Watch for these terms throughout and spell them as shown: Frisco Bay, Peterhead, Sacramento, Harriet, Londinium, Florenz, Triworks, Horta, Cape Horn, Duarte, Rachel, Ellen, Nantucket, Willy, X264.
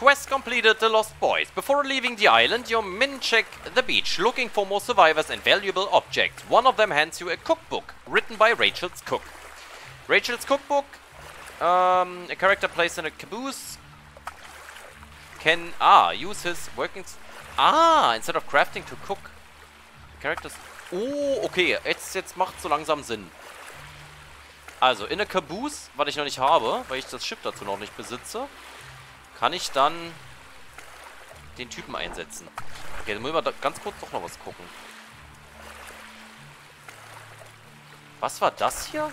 Quest completed the lost boys. Before leaving the island, you min-check the beach, looking for more survivors and valuable objects. One of them hands you a cookbook, written by Rachel's cook. Rachel's cookbook, a character placed in a caboose, can, use his workings, instead of crafting to cook. Characters, oh, okay, jetzt macht so langsam Sinn. Also, in der Caboose, was ich noch nicht habe, weil ich das Schiff dazu noch nicht besitze, kann ich dann den Typen einsetzen. Okay, dann müssen wir da ganz kurz doch noch was gucken. Was war das hier?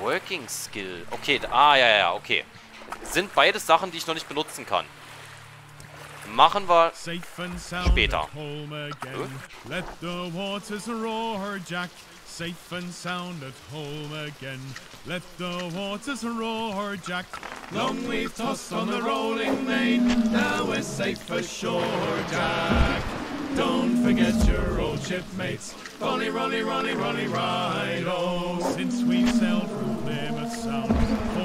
Working Skill. Okay, ja, okay. Sind beides Sachen, die ich noch nicht benutzen kann. Machen wir später. Safe and sound at home again. Let the waters roar, Jack. Long we've tossed on the rolling main. Now we're safe ashore, Jack. Don't forget your old shipmates. Rolly, rolly, rolly, rolly, righto. Since we sailed from Plymouth Sound,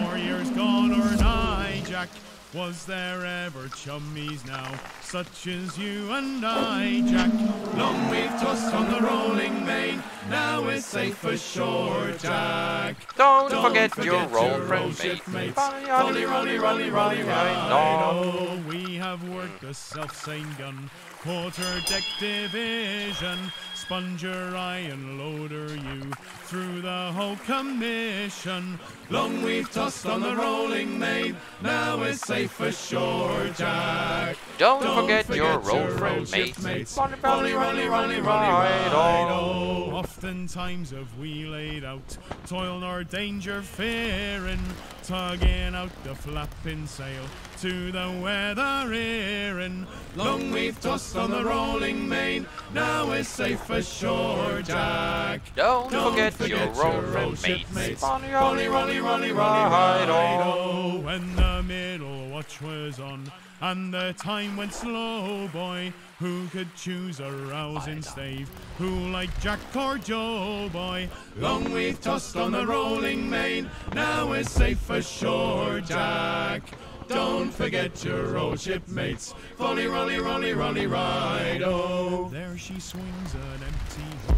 4 years gone or nigh, Jack. Was there ever chummies now, such as you and I, Jack? Long we've tossed on the rolling main, now we're safe ashore, Jack. Don't forget your old shipmates. Rolly, rolly, rolly, rolly, righto. We have worked a self-same gun, quarter-deck division, sponger, iron loader you, through the whole commission. Long we've tossed on the rolling main, now we're safe ashore, Jack. Don't forget your old shipmates. Rolly, rolly, rolly, rolly, righto. Oftentimes have we laid out, toil nor danger fearing, tugging out the flapping sail to the weather earing. Long we've tossed on the rolling main, now we're safe ashore, Jack. Don't forget your old shipmates. Rolly, rolly, rolly, righto. When the middle watch was on, and the time went slow, boy. Who could choose a rousing stave? Who like Jack or Joe, boy? Long we've tossed on the rolling main. Now we're safe ashore, Jack. Don't forget your old shipmates. Rolly, rolly, rolly, rolly, righto. There she swings an empty hook.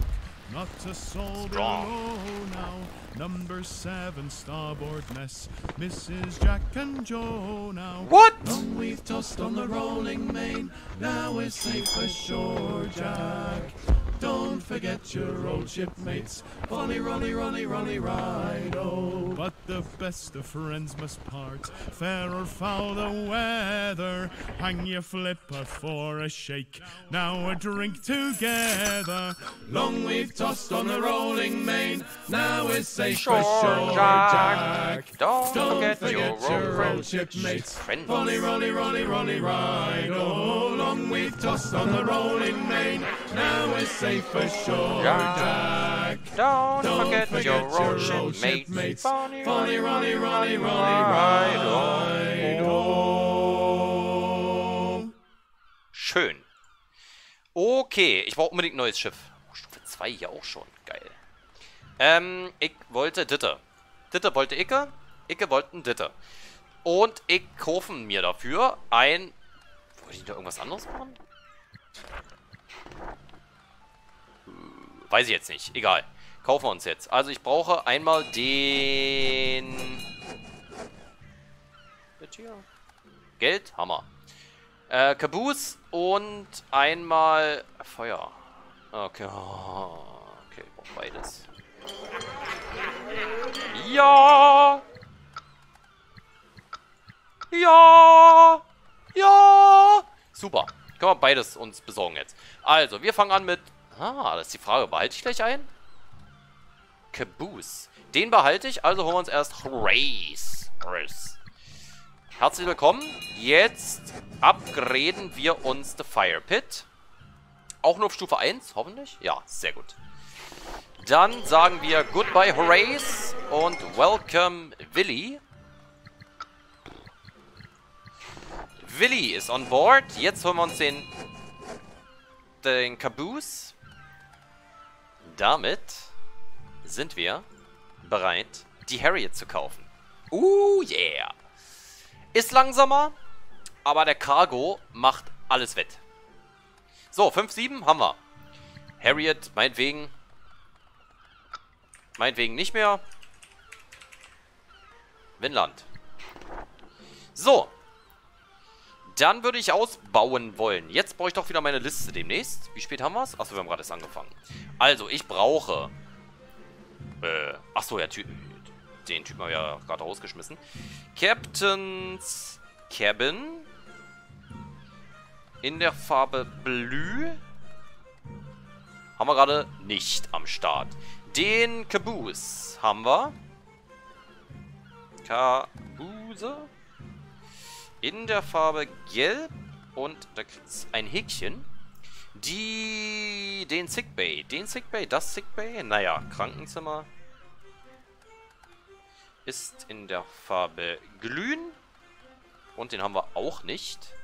Not a soul below now. Number 7 starboard mess, Mrs. Jack and Joe now. What? Long we've tossed on the rolling main, now we're safe ashore, Jack. Don't forget your old shipmates. Rolly, rolly, rolly, rolly, righto. But the best of friends must part, fair or foul the weather. Hang your flipper for a shake, now a drink together. Long we've tossed on the rolling main, now we're safe ashore, Jack. Don't forget your old shipmates. Rolly, rolly, rolly, rolly, righto. Long we've tossed on the rolling main, now we're safe for sure, Jack. Don't forget your old shipmates. Funny, rolly, rolly, rolly, righto. Schön. Okay, ich brauche unbedingt ein neues Schiff. Oh, Stufe 2 hier auch schon. Geil. Ich wollte Ditte. Ditte wollte Icke. Icke wollten Ditte. Und ich kaufe mir dafür ein... Wollte ich da irgendwas anderes machen? Weiß ich jetzt nicht. Egal. Kaufen wir uns jetzt. Also ich brauche einmal den... Geld? Hammer. Caboose und einmal... Feuer. Okay. Okay, ich brauche beides. Ja! Ja! Ja! Super. Können wir beides uns besorgen jetzt. Also, wir fangen an mit... das ist die Frage. Behalte ich gleich ein? Caboose. Den behalte ich, also holen wir uns erst Race. Herzlich willkommen. Jetzt upgraden wir uns The Fire Pit. Auch nur auf Stufe 1, hoffentlich. Ja, sehr gut. Dann sagen wir Goodbye Horace und Welcome Willy. Willy ist on board. Jetzt holen wir uns den Caboose. Damit sind wir bereit, die Harriet zu kaufen. Yeah! Ist langsamer, aber der Cargo macht alles wett. So, 5-7 haben wir. Harriet, meinetwegen. Meinetwegen nicht mehr. Winland. So. Dann würde ich ausbauen wollen. Jetzt brauche ich doch wieder meine Liste demnächst. Wie spät haben wir es? Achso, wir haben gerade erst angefangen. Also, ich brauche... Achso, ja, den Typen habe ich ja gerade rausgeschmissen. Captain's Cabin. In der Farbe Blue. Haben wir gerade nicht am Start. Den Caboose haben wir. Caboose. In der Farbe Gelb. Und da kriegt es ein Häkchen. Den Sickbay. Das Sickbay. Naja, Krankenzimmer. Ist in der Farbe Glühen. Und den haben wir auch nicht.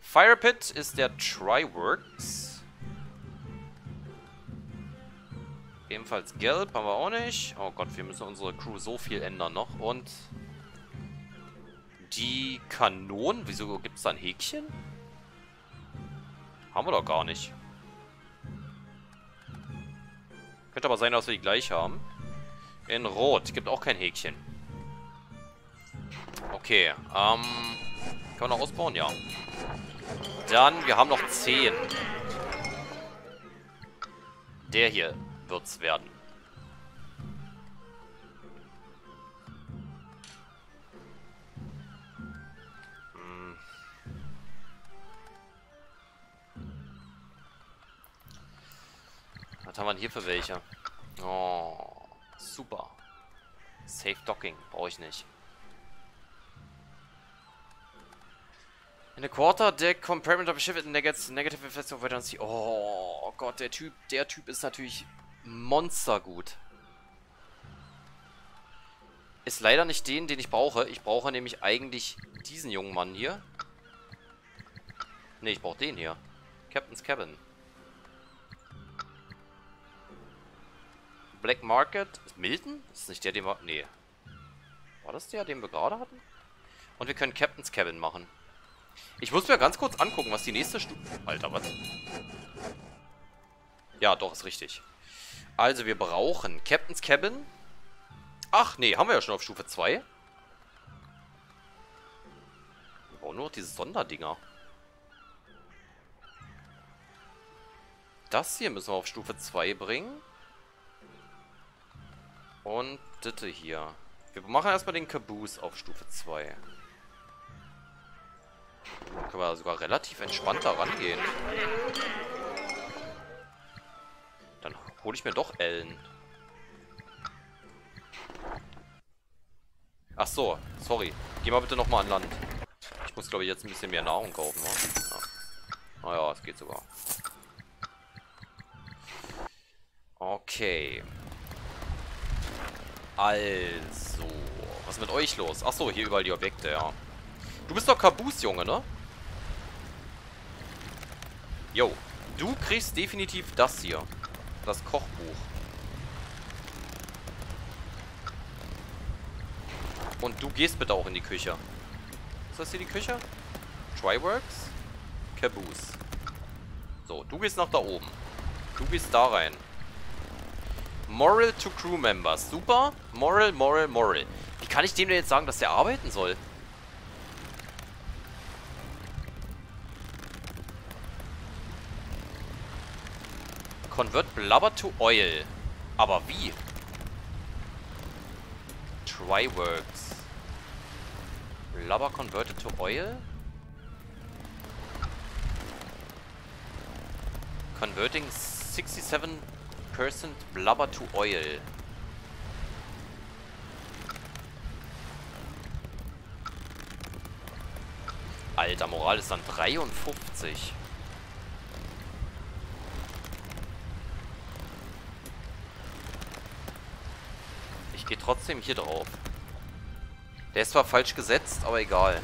Firepit ist der Triworks. Ebenfalls gelb haben wir auch nicht. Oh Gott, wir müssen unsere Crew so viel ändern noch. Und die Kanonen. Wieso gibt es da ein Häkchen? Haben wir doch gar nicht. Könnte aber sein, dass wir die gleich haben. In Rot. Gibt auch kein Häkchen. Okay. Kann man noch ausbauen? Ja. Dann, wir haben noch 10. Der hier wird's werden. Hm. Was haben wir denn hier für welche? Oh, super. Safe Docking brauche ich nicht. In the quarter deck compartment of a ship and gets negative effects of vacancy. Oh Gott, der Typ ist natürlich monstergut. Ist leider nicht den ich brauche. Ich brauche nämlich eigentlich diesen jungen Mann hier. Ne, ich brauche den hier. Captain's Cabin. Black Market. Ist Milton? Ist nicht der, den wir... Ne. War das der, den wir gerade hatten? Und wir können Captain's Cabin machen. Ich muss mir ganz kurz angucken, was die nächste Stufe... Alter, was? Ja, doch, ist richtig. Also, wir brauchen Captain's Cabin. Ach, nee, haben wir ja schon auf Stufe 2. Wir brauchen nur noch diese Sonderdinger. Das hier müssen wir auf Stufe 2 bringen. Und das hier. Wir machen erstmal den Caboose auf Stufe 2. Dann können wir sogar relativ entspannt da rangehen. Dann hole ich mir doch Ellen. Ach so, sorry. Geh mal bitte nochmal an Land. Ich muss, glaube ich, jetzt ein bisschen mehr Nahrung kaufen. Naja, es geht sogar. Okay. Also. Was ist mit euch los? Ach so, hier überall die Objekte, ja. Du bist doch Caboose, Junge, ne? Jo. Du kriegst definitiv das hier. Das Kochbuch. Und du gehst bitte auch in die Küche. Ist das hier die Küche? Triworks? Caboose. So, du gehst nach da oben. Du gehst da rein. Moral to Crew Members. Super. Moral. Wie kann ich dem denn jetzt sagen, dass der arbeiten soll? Convert Blubber to Oil. Aber wie? Triworks. Blubber converted to Oil? Converting 67% Blubber to Oil. Alter, Moral ist dann 53. Geht trotzdem hier drauf. Der ist zwar falsch gesetzt, aber egal.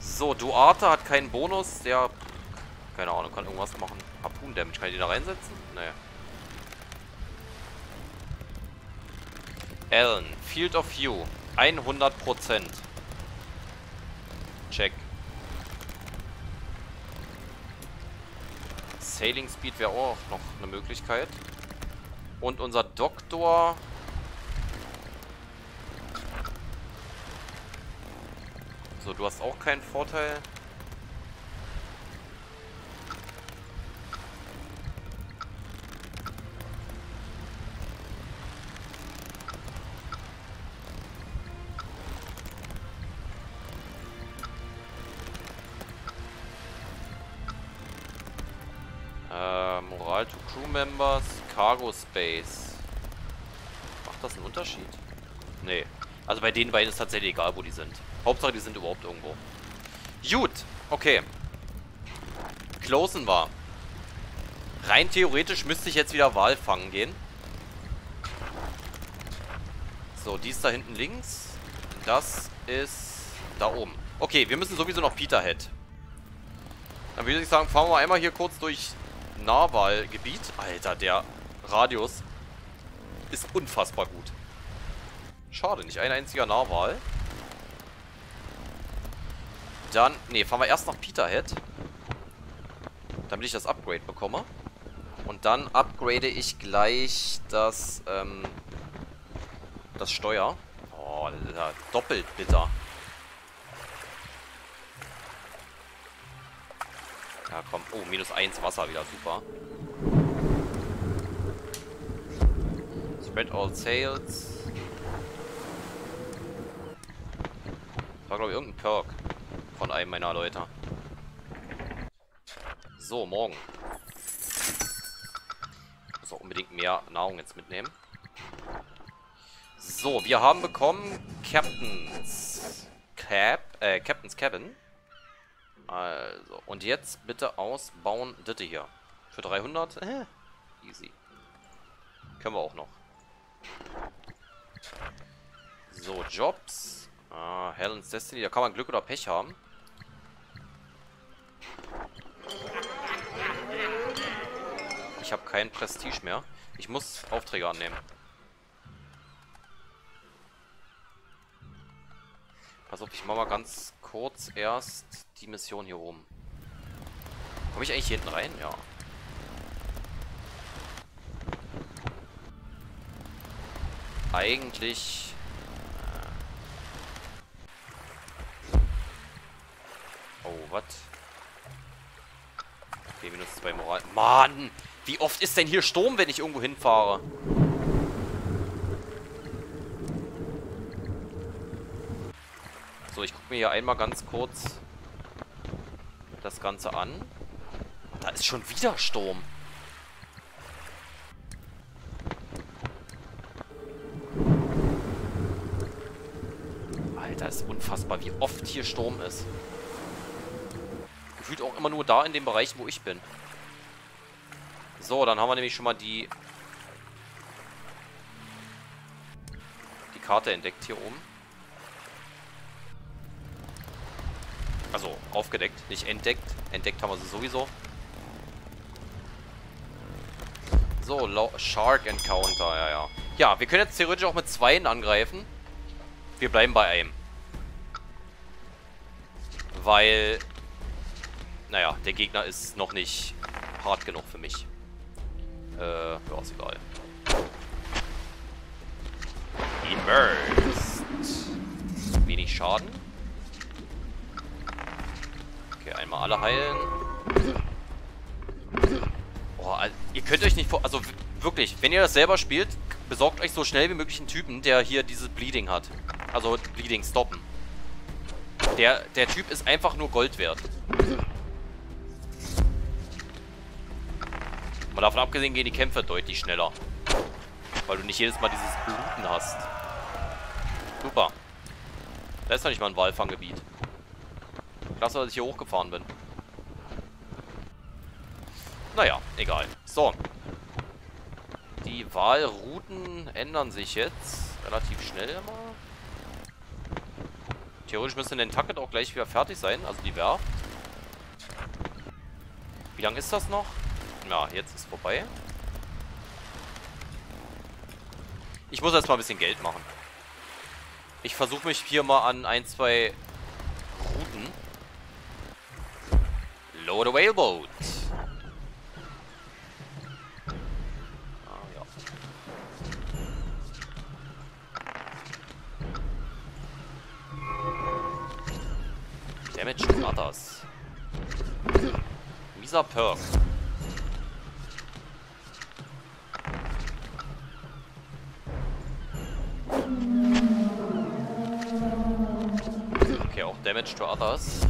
So, Duarte hat keinen Bonus. Der, keine Ahnung, kann irgendwas machen. Harpoon Damage. Kann ich den da reinsetzen? Naja. Ellen, Field of View. 100%. Check. Sailing Speed wäre auch noch eine Möglichkeit. Und unser Doktor... So, du hast auch keinen Vorteil. Moral to Crew Members, Cargo Space. Macht das einen Unterschied? Nee. Also bei den beiden ist tatsächlich egal, wo die sind. Hauptsache, die sind überhaupt irgendwo. Gut, okay. Closen war. Rein theoretisch müsste ich jetzt wieder Wal fangen gehen. So, die ist da hinten links. Das ist da oben. Okay, wir müssen sowieso noch Peterhead. Dann würde ich sagen, fahren wir einmal hier kurz durch Narwalgebiet. Alter, der Radius ist unfassbar gut. Schade, nicht ein einziger Narwal. Dann, nee, fahren wir erst nach Peterhead, damit ich das Upgrade bekomme. Und dann upgrade ich gleich das, das Steuer. Oh, Alter, doppelt bitter. Ja, komm. Oh, -1 Wasser wieder, super. Spread all sails. Das war, glaube ich, irgendein Perk von einem meiner Leute. So, morgen. Ich muss auch unbedingt mehr Nahrung jetzt mitnehmen. So, wir haben bekommen Captain's Cabin. Also, und jetzt bitte ausbauen Ditte hier. Für 300. Easy. Können wir auch noch. So, Jobs. Helen's Destiny. Da kann man Glück oder Pech haben. Ich habe kein Prestige mehr. Ich muss Aufträge annehmen. Pass auf, ich mache mal ganz kurz erst die Mission hier oben. Komme ich eigentlich hier hinten rein? Ja. Eigentlich... Oh, was? Okay, -2 Moral. Mann! Wie oft ist denn hier Sturm, wenn ich irgendwo hinfahre? So, ich gucke mir hier einmal ganz kurz das Ganze an. Da ist schon wieder Sturm. Alter, ist unfassbar, wie oft hier Sturm ist. Gefühlt auch immer nur da in den Bereichen, wo ich bin. So, dann haben wir nämlich schon mal die Karte entdeckt hier oben. Also, aufgedeckt, nicht entdeckt. Entdeckt haben wir sie sowieso. So, Shark Encounter, ja. Ja, wir können jetzt theoretisch auch mit 2 angreifen. Wir bleiben bei einem. Weil... Naja, der Gegner ist noch nicht hart genug für mich. Ja, ist egal. Immersed. Wenig Schaden. Okay, einmal alle heilen. Boah, ihr könnt euch nicht vor... Also wirklich, wenn ihr das selber spielt, besorgt euch so schnell wie möglich einen Typen, der hier dieses Bleeding hat. Also Bleeding stoppen. Der Typ ist einfach nur Gold wert. Mal davon abgesehen gehen die Kämpfe deutlich schneller. Weil du nicht jedes Mal dieses Bluten hast. Super. Da ist noch nicht mal ein Walfanggebiet. Klasse, dass ich hier hochgefahren bin. Naja, egal. So. Die Walrouten ändern sich jetzt relativ schnell immer. Theoretisch müsste Nantucket auch gleich wieder fertig sein. Also die Werft. Wie lange ist das noch? Na, jetzt ist vorbei. Ich muss erstmal ein bisschen Geld machen. Ich versuche mich hier mal an 1, 2 Routen or the whaleboat. Oh, ja. Damage to others. Mieser Perk. Okay, auch Damage to others.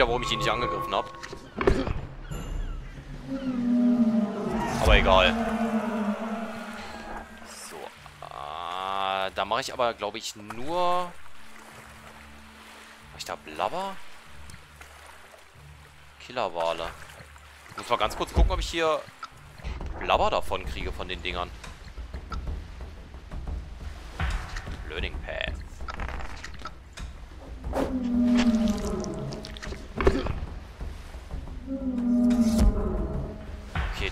Warum ich ihn nicht angegriffen habe. Aber egal. So. Da mache ich aber, glaube ich, nur... Mach ich da Blubber? Killerwale. Muss mal ganz kurz gucken, ob ich hier Blubber davon kriege, von den Dingern. Learning Path.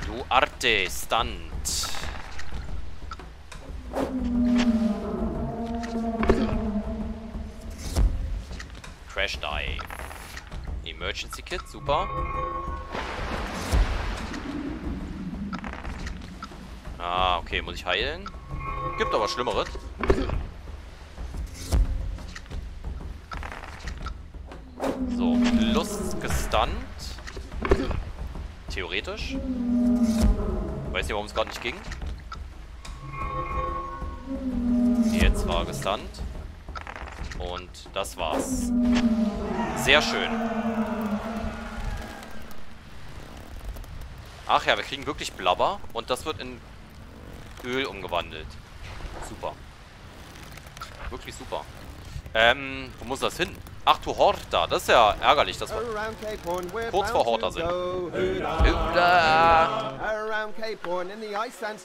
Duarte, Stunt. Crash Dive. Emergency Kit, super. Ah, okay, muss ich heilen? Gibt aber Schlimmeres. So, plus gestunt. Theoretisch. Weiß nicht, warum es gerade nicht ging. Jetzt war gestunt. Und das war's. Sehr schön. Ach ja, wir kriegen wirklich Blubber. Und das wird in Öl umgewandelt. Super. Wirklich super. Wo muss das hin? Ach du Horta, das ist ja ärgerlich, dass wir kurz vor Horta sind. Hüda!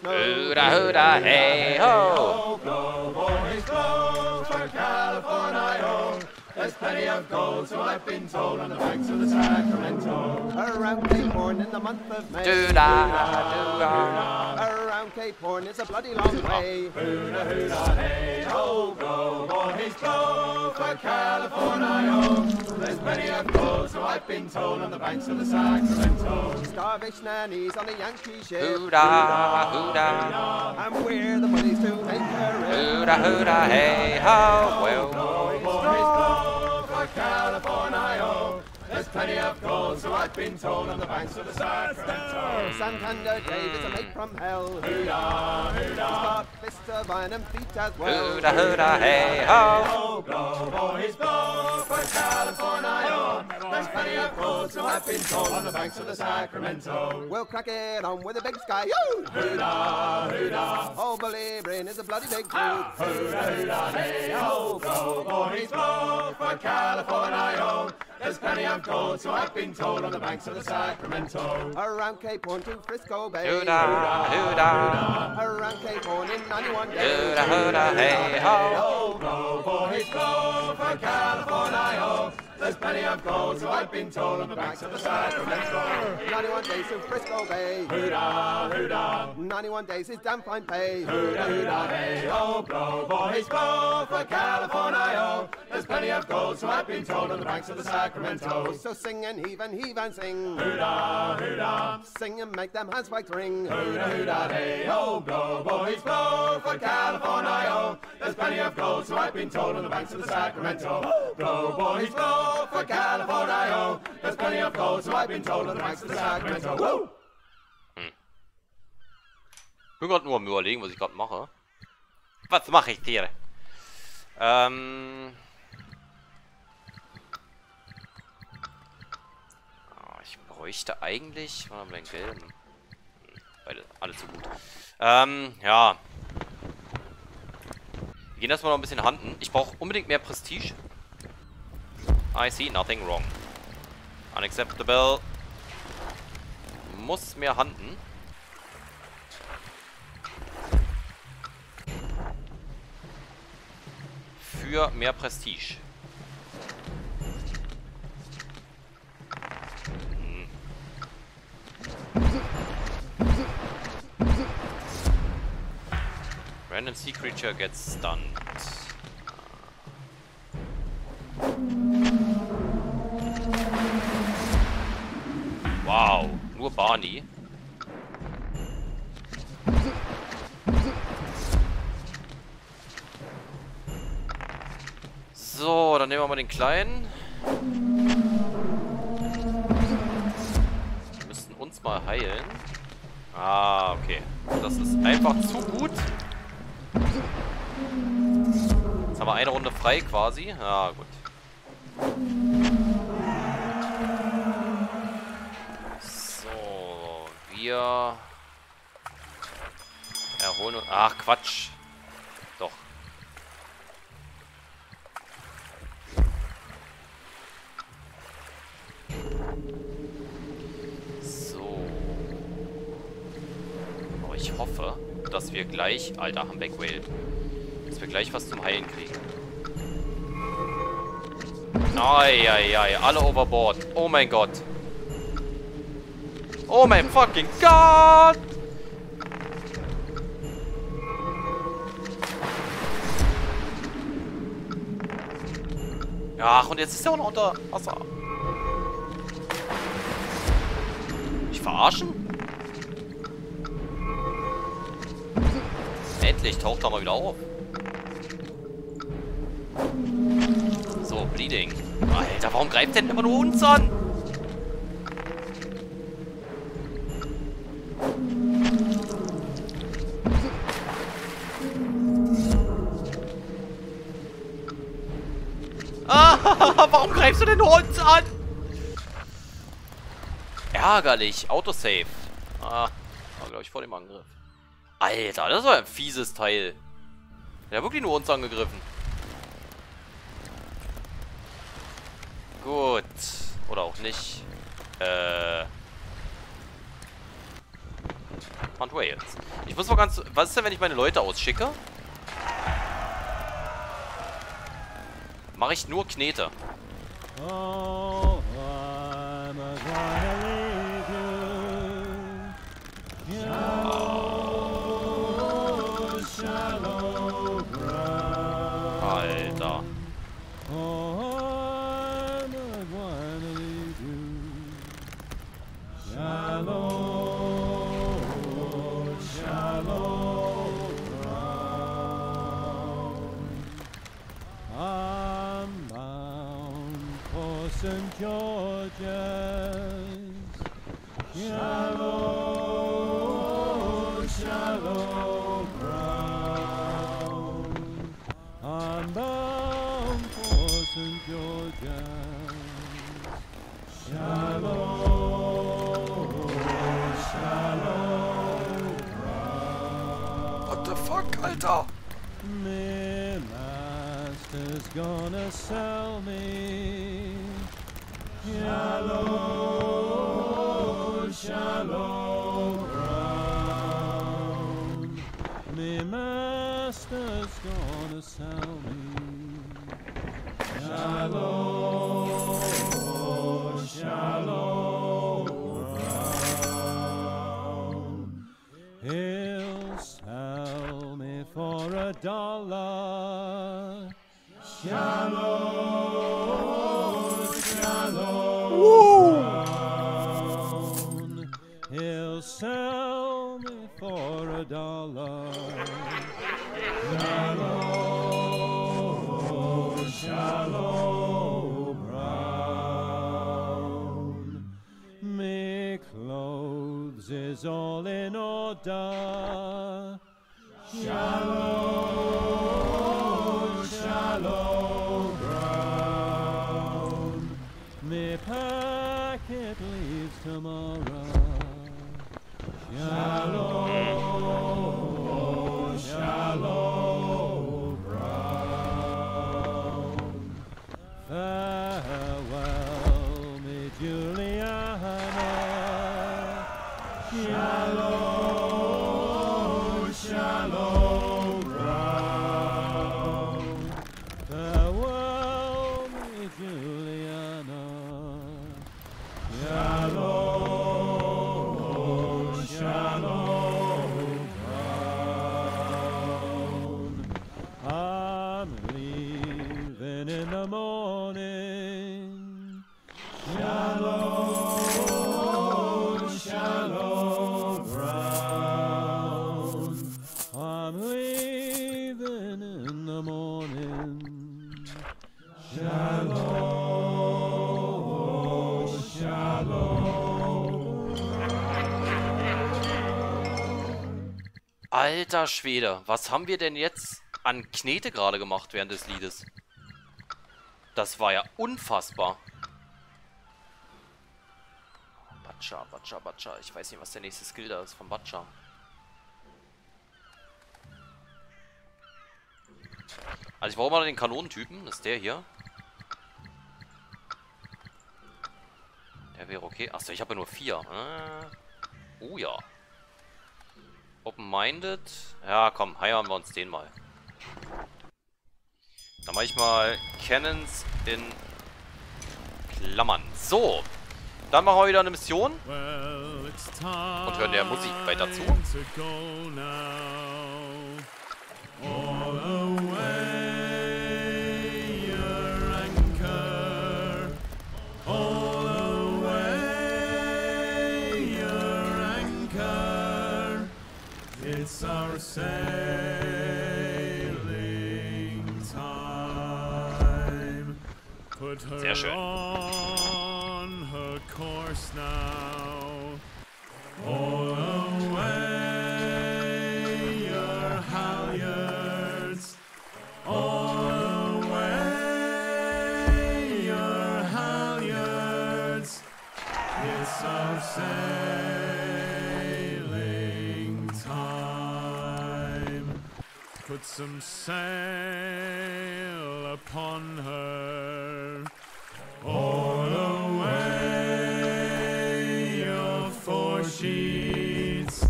Hüda, hüda, hey ho! There's plenty of gold, so I've been told, on the banks of the Sacramento. Around Cape Horn in the month of May. Hoo-da, hoo-da. Around Cape Horn it's a bloody long way. Hoo-da, hoo-da, hey-ho, go, boys, go for California. There's plenty of gold, so I've been told, on the banks of the Sacramento. Starvation nannies on a Yankee ship. Hoo-da, hoo-da. And we're the bullies to take her in. Hoo-da, hoo-da, hey-ho, well, go, boys, go. California, there's plenty of gold, so I've been told, on the banks of the Sacramento. Santander Cave is a lake from hell. Hooda, hooda. It's got fists of iron and feet as well. Hooda, hooda, hey ho. Blow, boys, blow for California. There's plenty of gold, so I've been told, on the banks of the Sacramento. We'll crack it on with a big sky. Yo! Hooda, hooda. Oh, bully brain is a bloody big dude. Hooda, hooda, hey ho. Blow, boys, blow for California. There's plenty of gold, so I've been told, on the banks of the Sacramento. Around Cape Horn to Frisco Bay. Hooda, hooda. Around Cape Horn in 91 days. Hooda, hooda, hey ho. Blow, boys, blow for California. There's plenty of gold, so I've been told, on the banks of the Sacramento. 91 days to Frisco Bay. Hooda, hooda. 91 days is damn fine pay. Hooda, hooda, hey ho. Blow, boys, blow for California. There's plenty of gold, so I've been told, on the banks of the Sacramento. So sing and heave and sing. Hooda, hooda. Sing and make them hands wags ring. Hooda, hooda, hey ho. Blow, boys, blow for California. There's plenty of gold, so I've been told, on the banks of the Sacramento. Blow, boys, blow for California. There's plenty of gold, so I've been told, on the banks of the Sacramento. Woo! Ich bin gerade nur am Überlegen, was ich gerade mache. Was mache ich hier? Ich bräuchte eigentlich... Wann haben wir den gelben? Beide, alle zu gut. Ja. Wir gehen erstmal noch ein bisschen handen. Ich brauche unbedingt mehr Prestige. I see nothing wrong. Unacceptable. Muss mehr handen. für mehr Prestige. Random sea creature gets stunned. Wow, nur Barney. So, dann nehmen wir mal den Kleinen. Wir müssen uns mal heilen. Ah, okay. Das ist einfach zu gut. Jetzt haben wir eine Runde frei quasi. Ah, gut. So, wir erholen uns. Ach, Quatsch. Doch. So. Aber ich hoffe, dass wir gleich... Alter, Humpback Whale. Dass wir gleich was zum Heilen kriegen. Eieiei, alle overboard. Oh mein Gott. Oh mein fucking Gott! Ach, und jetzt ist er auch noch unter Wasser. Mich verarschen? Endlich taucht er mal wieder auf. So, Bleeding. Alter, warum greift denn immer nur uns an? Ah, warum greifst du denn uns an? Ärgerlich. Autosave. Ah, war glaube ich vor dem Angriff. Alter, das war ein fieses Teil. Der hat wirklich nur uns angegriffen. Gut. Oder auch nicht. Handway jetzt. Ich muss mal ganz... Was ist denn, wenn ich meine Leute ausschicke? Mache ich nur Knete. Oh, I'm gonna leave you. Oh, shallow ground. Alter. Oh, I'm gonna leave you. Shallow, shallow ground. St. George's, shallow, shallow ground. I'm bound for St. George's, shallow, shallow ground. What the fuck, Alter? My master's gonna sell me. Shallow, shallow ground. My master's gonna sell me. Shallow, shallow ground. He'll sell me for $1. Shallow. He'll sell me for $1. Shallow, shallow brown. Me clothes is all in order. Shallow, shallow brown. Me packet leaves tomorrow. Shallow, shallow ground. Farewell, me Juliana. Shallow, shallow ground. Alter Schwede, was haben wir denn jetzt an Knete gerade gemacht während des Liedes? Das war ja unfassbar. Batscha, Batscha, Batscha. Ich weiß nicht, was der nächste Skill da ist von Batscha. Also ich brauche mal den Kanonentypen. Das ist der hier. Der wäre okay. Achso, ich habe ja nur 4. Oh ja. Open-minded. Ja, komm, heiern wir uns den mal. Dann mache ich mal Cannons in Klammern. So. Dann machen wir wieder eine Mission. Und hören der Musik weiter zu. It's our sailing time. Put her on her course now. All away your halyards. All away your halyards. It's our sailing time. Put some sail upon her. All away your fore sheets.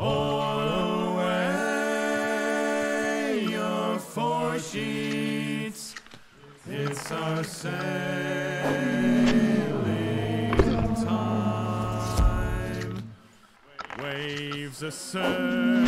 All away your fore sheets. It's our sailing time. Waves a surge.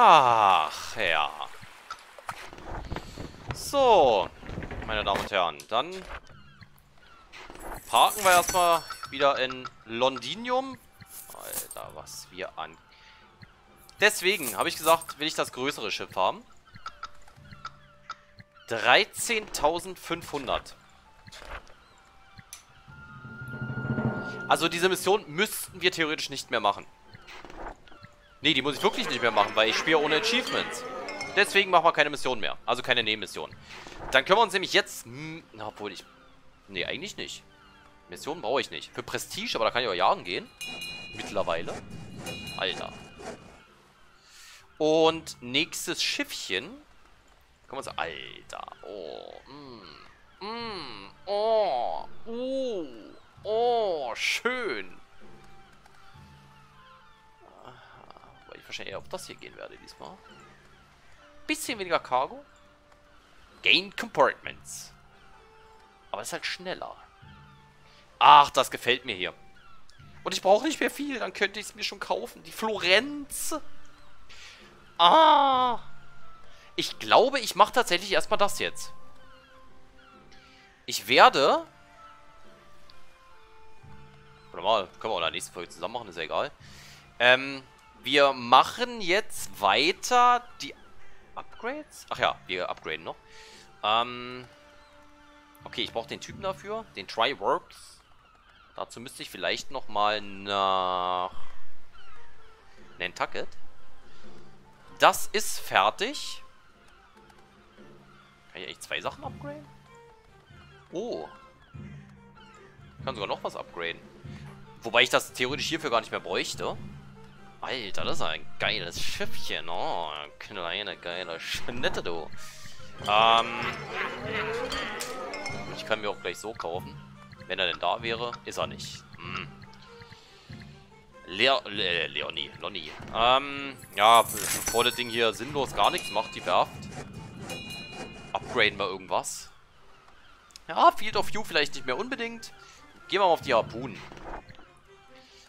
Ach ja. So, meine Damen und Herren, dann parken wir erstmal wieder in Londinium. Alter, was wir an... Deswegen habe ich gesagt, will ich das größere Schiff haben. 13.500. Also diese Mission müssten wir theoretisch nicht mehr machen. Nee, die muss ich wirklich nicht mehr machen, weil ich spiele ohne Achievements. Deswegen machen wir keine Mission mehr. Also keine Nebenmission. Dann können wir uns nämlich jetzt... obwohl ich... Nee, eigentlich nicht. Missionen brauche ich nicht. Für Prestige, aber da kann ich auch jagen gehen. Mittlerweile. Alter. Und nächstes Schiffchen. Können wir uns... Alter. Oh. Oh. Oh. Schön. Wahrscheinlich eher auf das hier gehen werde diesmal. Bisschen weniger Cargo. Gain Compartments. Aber ist halt schneller. Ach, das gefällt mir hier. Und ich brauche nicht mehr viel, dann könnte ich es mir schon kaufen. Die Florenz. Ah. Ich glaube, ich mache tatsächlich erstmal das jetzt. Ich werde... Warte mal, können wir auch in der nächsten Folge zusammen machen, ist ja egal. Wir machen jetzt weiter die Upgrades. Ach ja, wir upgraden noch. Okay, ich brauche den Typen dafür. Den Try Works. Dazu müsste ich vielleicht nochmal nach Nantucket. Das ist fertig. Kann ich eigentlich zwei Sachen upgraden? Oh. Ich kann sogar noch was upgraden. Wobei ich das theoretisch hierfür gar nicht mehr bräuchte. Alter, das ist ein geiles Schiffchen. Oh, kleine, geile Schnette, du. Ich kann mir auch gleich so kaufen. Wenn er denn da wäre, ist er nicht. Hm. Leonie. Ja, bevor das Ding hier sinnlos gar nichts macht, die Werft. Upgraden wir irgendwas. Ja, Field of View vielleicht nicht mehr unbedingt. Gehen wir mal auf die Harpunen.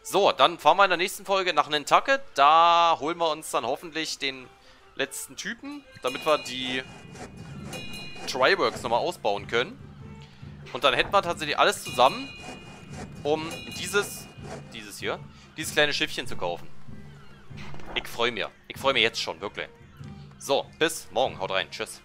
So, dann fahren wir in der nächsten Folge nach Nantucket. Da holen wir uns dann hoffentlich den letzten Typen, damit wir die Triworks nochmal ausbauen können. Und dann hätten wir tatsächlich alles zusammen, um dieses kleine Schiffchen zu kaufen. Ich freue mich jetzt schon, wirklich. So, bis morgen, haut rein, tschüss.